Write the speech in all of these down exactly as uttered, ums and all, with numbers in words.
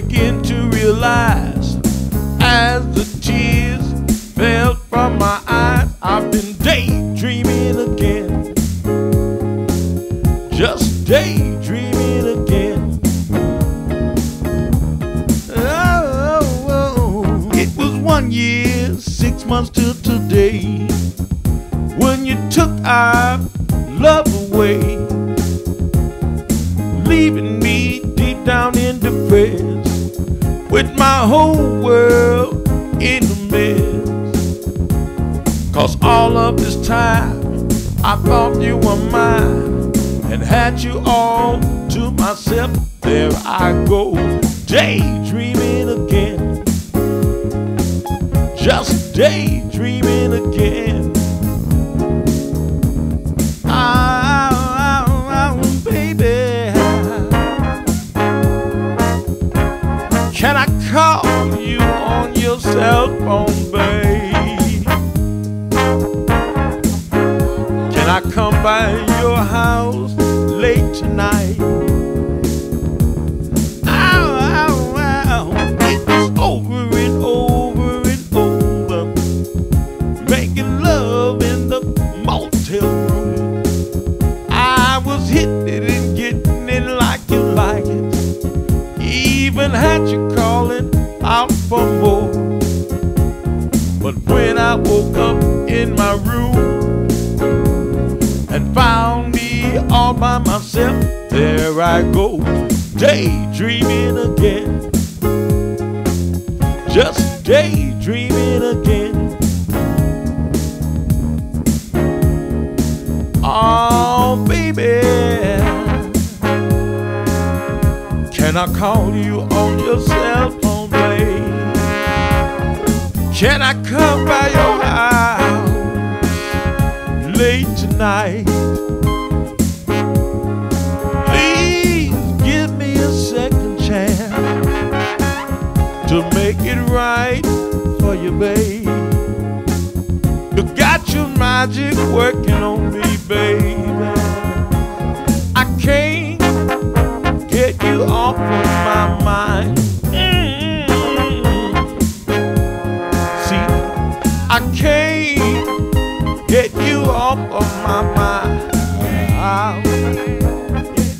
began to realize, as the tears fell from my eyes, I've been daydreaming again, just daydreaming again. Oh, oh, oh. It was one year, six months till today, when you took our love away, leaving me deep down in depressed, with my whole world in a mess. Cause all of this time I thought you were mine, and had you all to myself. There I go, daydreaming again, just daydreaming again. Can I call you on your cell phone, babe? Can I come by your house late tonight? Ow, ow, ow. It's over and over and over, making love in the motel room. I was hitting it and getting it like you like it. Even had you calling out for more, but when I woke up in my room and found me all by myself, there I go, daydreaming again, just daydreaming again. Oh, baby, can I call you on your cell phone, babe? Can I come by your house late tonight? Please give me a second chance to make it right for you, babe. You got your magic working on me, baby. I can't get you off of my mind. Mm-hmm. See, I can't get you off of my mind. I'll get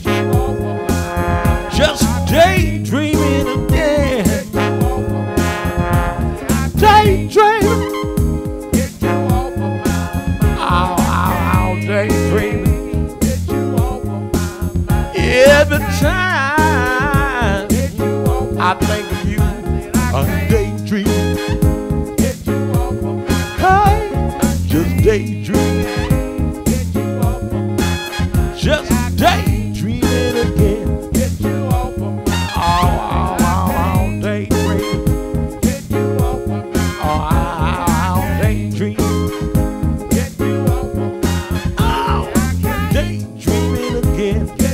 you off of my mind. Just daydreaming again. Daydream. Get you off of my mind. I'll, I'll, I'll daydream. Every time I think of you, a daydream. I just daydream, just daydreaming again. Oh, I'll daydream. Oh, I'll daydream. Oh, daydreaming again.